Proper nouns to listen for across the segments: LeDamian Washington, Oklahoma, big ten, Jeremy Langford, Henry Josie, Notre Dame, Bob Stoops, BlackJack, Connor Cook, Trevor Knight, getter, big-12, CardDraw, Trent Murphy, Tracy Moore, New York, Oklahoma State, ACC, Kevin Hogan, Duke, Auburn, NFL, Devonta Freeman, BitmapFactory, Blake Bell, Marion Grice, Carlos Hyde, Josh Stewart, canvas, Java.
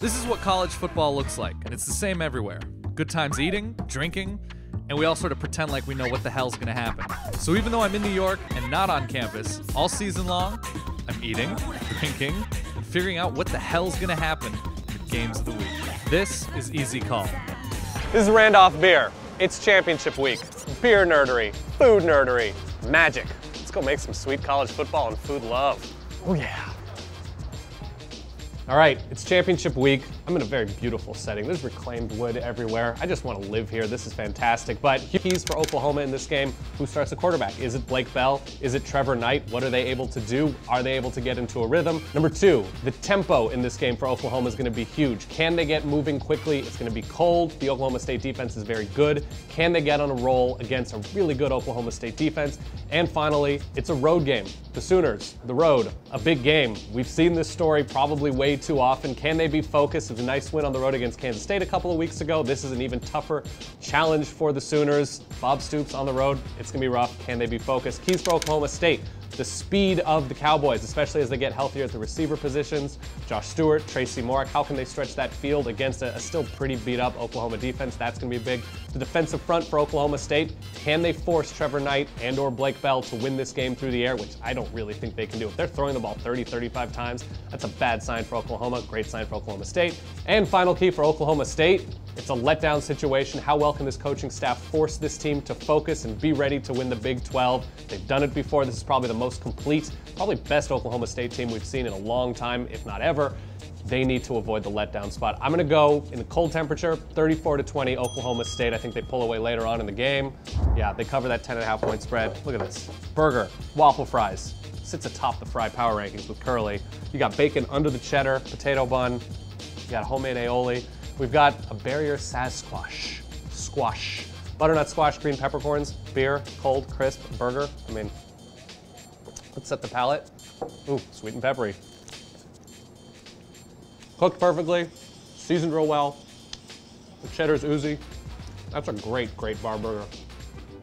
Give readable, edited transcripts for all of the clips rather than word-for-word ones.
This is what college football looks like, and it's the same everywhere. Good times eating, drinking, and we all sort of pretend like we know what the hell's gonna happen. So even though I'm in New York and not on campus, all season long, I'm eating, drinking, and figuring out what the hell's gonna happen in the games of the week. This is Easy Call. This is Randolph Beer. It's championship week. Beer nerdery, food nerdery, magic. Let's go make some sweet college football and food love. Oh yeah. All right, it's championship week. I'm in a very beautiful setting. There's reclaimed wood everywhere. I just want to live here. This is fantastic. But keys for Oklahoma in this game. Who starts the quarterback? Is it Blake Bell? Is it Trevor Knight? What are they able to do? Are they able to get into a rhythm? Number two, the tempo in this game for Oklahoma is going to be huge. Can they get moving quickly? It's going to be cold. The Oklahoma State defense is very good. Can they get on a roll against a really good Oklahoma State defense? And finally, it's a road game. The Sooners, the road, a big game. We've seen this story probably way too often. Can they be focused? It was a nice win on the road against Kansas State a couple of weeks ago. This is an even tougher challenge for the Sooners. Bob Stoops on the road. It's going to be rough. Can they be focused? Keys for Oklahoma State. The speed of the Cowboys, especially as they get healthier at the receiver positions. Josh Stewart, Tracy Moore, how can they stretch that field against a still pretty beat up Oklahoma defense? That's going to be big. The defensive front for Oklahoma State, can they force Trevor Knight and or Blake Bell to win this game through the air, which I don't really think they can do. If they're throwing the ball 30, 35 times, that's a bad sign for Oklahoma, great sign for Oklahoma State. And final key for Oklahoma State, it's a letdown situation. How well can this coaching staff force this team to focus and be ready to win the Big 12? They've done it before. This is probably the most complete, probably best Oklahoma State team we've seen in a long time, if not ever. They need to avoid the letdown spot. I'm going to go in the cold temperature, 34-20, Oklahoma State. I think they pull away later on in the game. Yeah, they cover that 10.5 point spread. Look at this. Burger, waffle fries. Sits atop the fry power rankings with Curly. You got bacon under the cheddar, potato bun. You got homemade aioli. We've got a barrier Sasquatch, squash, butternut squash, green peppercorns, beer, cold, crisp, burger. I mean, let's set the palate. Ooh, sweet and peppery. Cooked perfectly, seasoned real well. The cheddar's oozy. That's a great, great bar burger.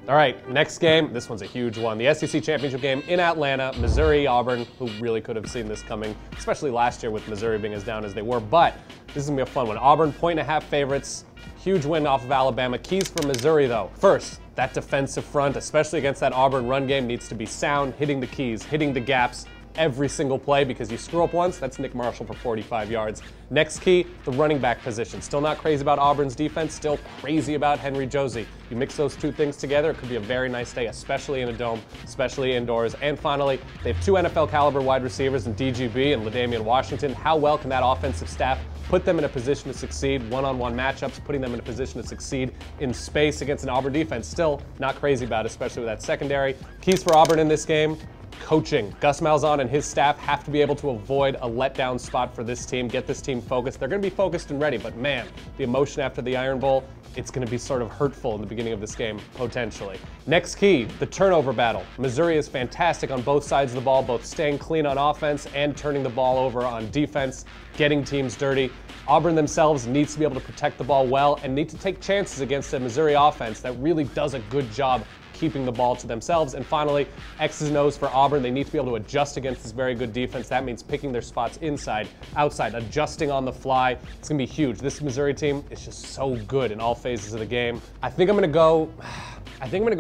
All right, next game. This one's a huge one. The SEC championship game in Atlanta, Missouri, Auburn, who really could have seen this coming, especially last year with Missouri being as down as they were, but this is gonna be a fun one. Auburn, 1.5 favorites. Huge win off of Alabama. Keys for Missouri, though. First, that defensive front, especially against that Auburn run game, needs to be sound, hitting the keys, hitting the gaps every single play, because you screw up once, that's Nick Marshall for 45 yards. Next key, the running back position. Still not crazy about Auburn's defense, still crazy about Henry Josie. You mix those two things together, it could be a very nice day, especially in a dome, especially indoors. And finally, they have two NFL caliber wide receivers in DGB and LeDamian Washington. How well can that offensive staff put them in a position to succeed? One-on-one matchups, putting them in a position to succeed in space against an Auburn defense. Still not crazy about it, especially with that secondary. Keys for Auburn in this game. Coaching. Gus Malzahn and his staff have to be able to avoid a letdown spot for this team, get this team focused. They're going to be focused and ready, but man, the emotion after the Iron Bowl, it's going to be sort of hurtful in the beginning of this game, potentially. Next key, the turnover battle. Missouri is fantastic on both sides of the ball, both staying clean on offense and turning the ball over on defense, getting teams dirty. Auburn themselves needs to be able to protect the ball well and need to take chances against a Missouri offense that really does a good job keeping the ball to themselves. And finally, X's and O's for Auburn. They need to be able to adjust against this very good defense. That means picking their spots inside, outside, adjusting on the fly. It's gonna be huge. This Missouri team is just so good in all phases of the game. I think I'm gonna go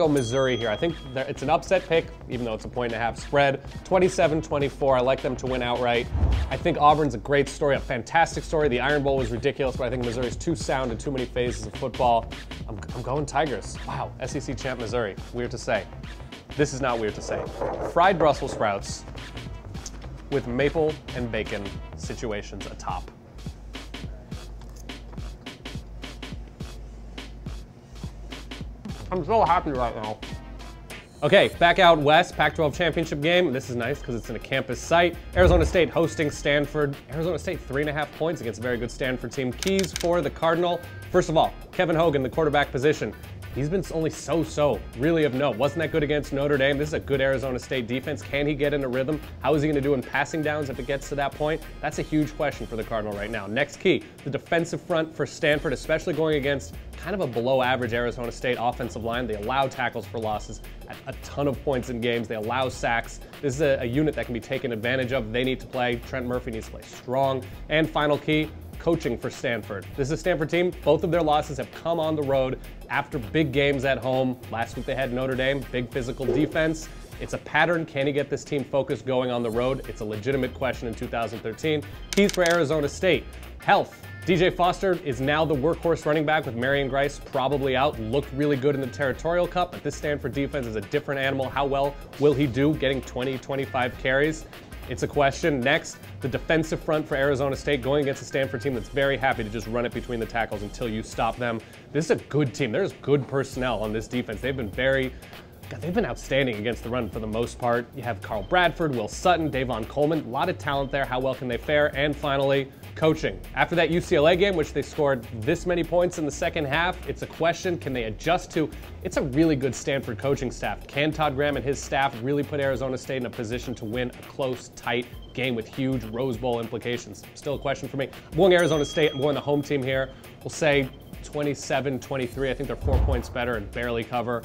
Missouri here. I think it's an upset pick, even though it's a 1.5 spread. 27-24, I like them to win outright. I think Auburn's a great story, a fantastic story. The Iron Bowl was ridiculous, but I think Missouri's too sound in too many phases of football. I'm going Tigers. Wow, SEC champ Missouri. Weird to say. This is not weird to say. Fried Brussels sprouts with maple and bacon situations atop. I'm so happy right now. Okay, back out west, Pac-12 championship game. This is nice because it's in a campus site. Arizona State hosting Stanford. Arizona State 3.5 points against a very good Stanford team. Keys for the Cardinal. First of all, Kevin Hogan, the quarterback position. He's been only so-so, really of note. Wasn't that good against Notre Dame? This is a good Arizona State defense. Can he get in a rhythm? How is he gonna do in passing downs if it gets to that point? That's a huge question for the Cardinal right now. Next key, the defensive front for Stanford, especially going against kind of a below average Arizona State offensive line. They allow tackles for losses at a ton of points in games. They allow sacks. This is a unit that can be taken advantage of. They need to play. Trent Murphy needs to play strong. And final key, coaching for Stanford. This is a Stanford team. Both of their losses have come on the road after big games at home. Last week they had Notre Dame, big physical defense. It's a pattern. Can he get this team focused going on the road? It's a legitimate question in 2013. Keys for Arizona State. Health. DJ Foster is now the workhorse running back with Marion Grice probably out. Looked really good in the Territorial Cup, but this Stanford defense is a different animal. How well will he do getting 20, 25 carries? It's a question. Next, the defensive front for Arizona State going against a Stanford team that's very happy to just run it between the tackles until you stop them. This is a good team. There's good personnel on this defense. They've been outstanding against the run for the most part. You have Carl Bradford, Will Sutton, Davon Coleman, a lot of talent there. How well can they fare? And finally, coaching. After that UCLA game, which they scored this many points in the second half, it's a question, can they adjust to? It's a really good Stanford coaching staff. Can Todd Graham and his staff really put Arizona State in a position to win a close, tight game with huge Rose Bowl implications? Still a question for me. I'm going Arizona State, I'm going the home team here. We'll say 27-23, I think they're 4 points better and barely cover.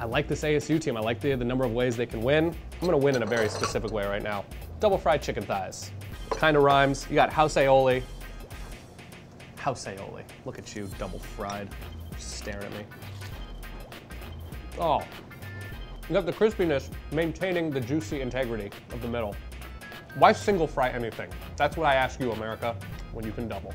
I like this ASU team. I like the number of ways they can win. I'm going to win in a very specific way right now. Double fried chicken thighs. Kind of rhymes. You got house aioli. House aioli. Look at you, double fried. Just staring at me. Oh. You got the crispiness maintaining the juicy integrity of the middle. Why single fry anything? That's what I ask you, America, when you can double.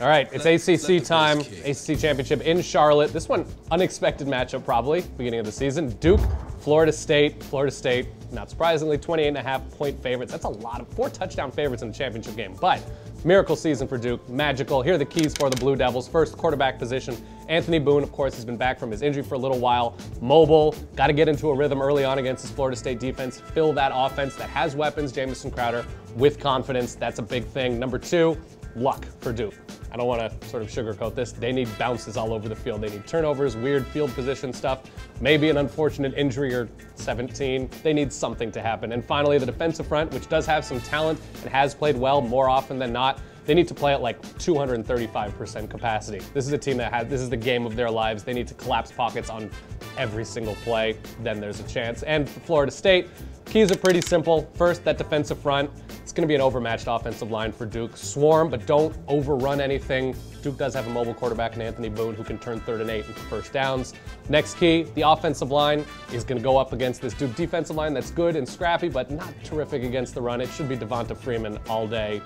All right, it's ACC time, ACC Championship in Charlotte. This one, unexpected matchup probably, beginning of the season. Duke, Florida State. Florida State, not surprisingly, 28.5-point favorites. That's a lot of 4 touchdown favorites in the championship game, but miracle season for Duke, magical. Here are the keys for the Blue Devils. First, quarterback position. Anthony Boone, of course, has been back from his injury for a little while. Mobile, got to get into a rhythm early on against this Florida State defense. Fill that offense that has weapons, Jamison Crowder, with confidence. That's a big thing. Number two, luck for Duke. I don't want to sort of sugarcoat this. They need bounces all over the field. They need turnovers, weird field position stuff, maybe an unfortunate injury or 17. They need something to happen. And finally, the defensive front, which does have some talent and has played well more often than not. They need to play at like 235% capacity. This is a team that has, this is the game of their lives. They need to collapse pockets on every single play. Then there's a chance. And for Florida State, keys are pretty simple. First, that defensive front. It's going to be an overmatched offensive line for Duke. Swarm, but don't overrun anything. Duke does have a mobile quarterback in Anthony Boone who can turn 3rd and 8 into 1st downs. Next key, the offensive line is going to go up against this Duke defensive line that's good and scrappy, but not terrific against the run. It should be Devonta Freeman all day.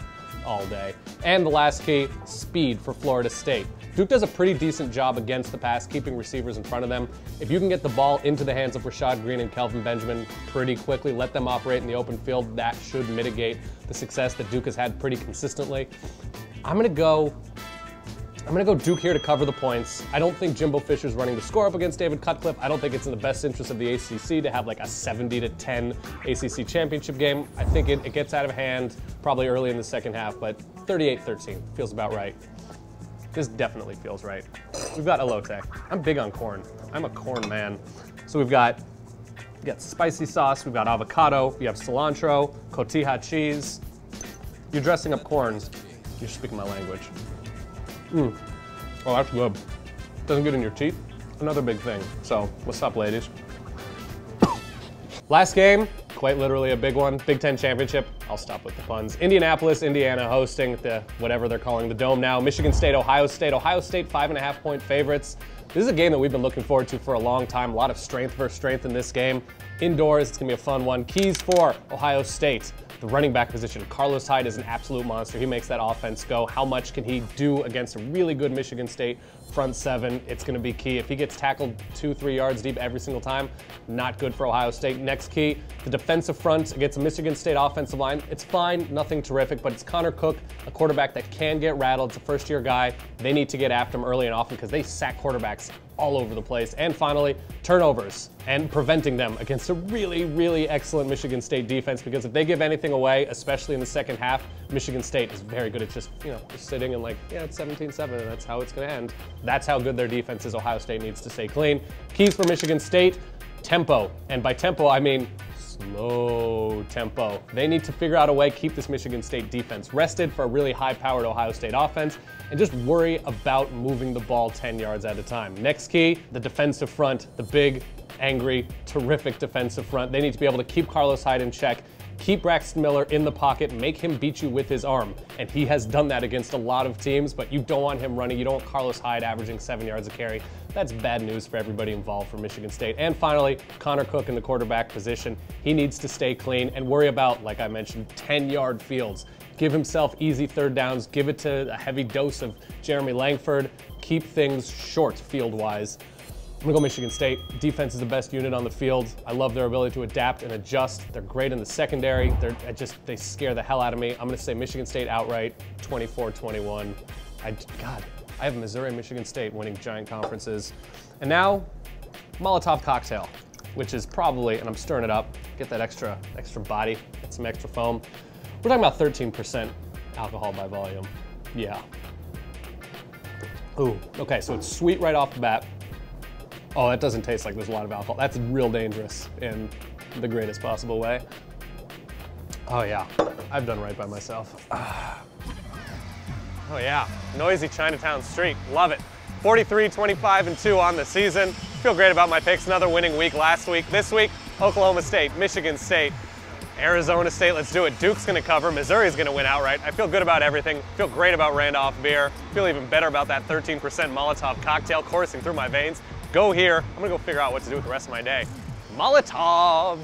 And the last key, speed for Florida State. Duke does a pretty decent job against the pass, keeping receivers in front of them. If you can get the ball into the hands of Rashad Green and Kelvin Benjamin pretty quickly, let them operate in the open field, that should mitigate the success that Duke has had pretty consistently. I'm gonna go Duke here to cover the points. I don't think Jimbo Fisher's running the score up against David Cutcliffe. I don't think it's in the best interest of the ACC to have like a 70-10 ACC championship game. I think it gets out of hand probably early in the second half, but 38-13 feels about right. This definitely feels right. We've got elote. I'm big on corn. I'm a corn man. So we've got spicy sauce, we've got avocado, you have cilantro, cotija cheese. You're dressing up corn. You're speaking my language. Oh, that's good. Doesn't get in your teeth. Another big thing. So, what's up, ladies? Last game, quite literally a big one. Big Ten Championship. I'll stop with the puns. Indianapolis, Indiana hosting the whatever they're calling the Dome now. Michigan State, Ohio State. Ohio State 5.5-point favorites. This is a game that we've been looking forward to for a long time. A lot of strength versus strength in this game. Indoors, it's gonna be a fun one. Keys for Ohio State. The running back position, Carlos Hyde is an absolute monster. He makes that offense go. How much can he do against a really good Michigan State front seven? It's going to be key. If he gets tackled 2-3 yards deep every single time, not good for Ohio State. Next key, the defensive front against a Michigan State offensive line. It's fine, nothing terrific, but it's Connor Cook, a quarterback that can get rattled. It's a first-year guy. They need to get after him early and often because they sack quarterbacks all over the place. And finally, turnovers and preventing them against a really, really excellent Michigan State defense, because if they give anything away, especially in the second half, Michigan State is very good at just sitting and like, yeah, it's 17-7 and that's how it's gonna end. That's how good their defense is. Ohio State needs to stay clean. Keys for Michigan State, tempo. And by tempo, I mean slow tempo. They need to figure out a way, keep this Michigan State defense rested for a really high-powered Ohio State offense, and just worry about moving the ball 10 yards at a time. Next key, the defensive front, the big, angry, terrific defensive front. They need to be able to keep Carlos Hyde in check Keep Braxton Miller in the pocket, make him beat you with his arm. And he has done that against a lot of teams, but you don't want him running. You don't want Carlos Hyde averaging 7 yards a carry. That's bad news for everybody involved for Michigan State. And finally, Connor Cook in the quarterback position. He needs to stay clean and worry about, like I mentioned, 10-yard fields. Give himself easy third downs. Give it to a heavy dose of Jeremy Langford. Keep things short field-wise. I'm gonna go Michigan State. Defense is the best unit on the field. I love their ability to adapt and adjust. They're great in the secondary. They scare the hell out of me. I'm gonna say Michigan State outright, 24-21. I have Missouri and Michigan State winning giant conferences. And now, Molotov cocktail, which is probably, and I'm stirring it up, get that extra body, get some extra foam. We're talking about 13% alcohol by volume. Yeah. Ooh, okay, so it's sweet right off the bat. Oh, that doesn't taste like there's a lot of alcohol. That's real dangerous in the greatest possible way. Oh yeah, I've done right by myself. Oh yeah, noisy Chinatown street, love it. 43-25-2 on the season. Feel great about my picks, another winning week last week. This week, Oklahoma State, Michigan State, Arizona State, let's do it. Duke's gonna cover, Missouri's gonna win outright. I feel good about everything. Feel great about Randolph Beer. Feel even better about that 13% Molotov cocktail coursing through my veins. Go here. I'm gonna go figure out what to do with the rest of my day. Molotov!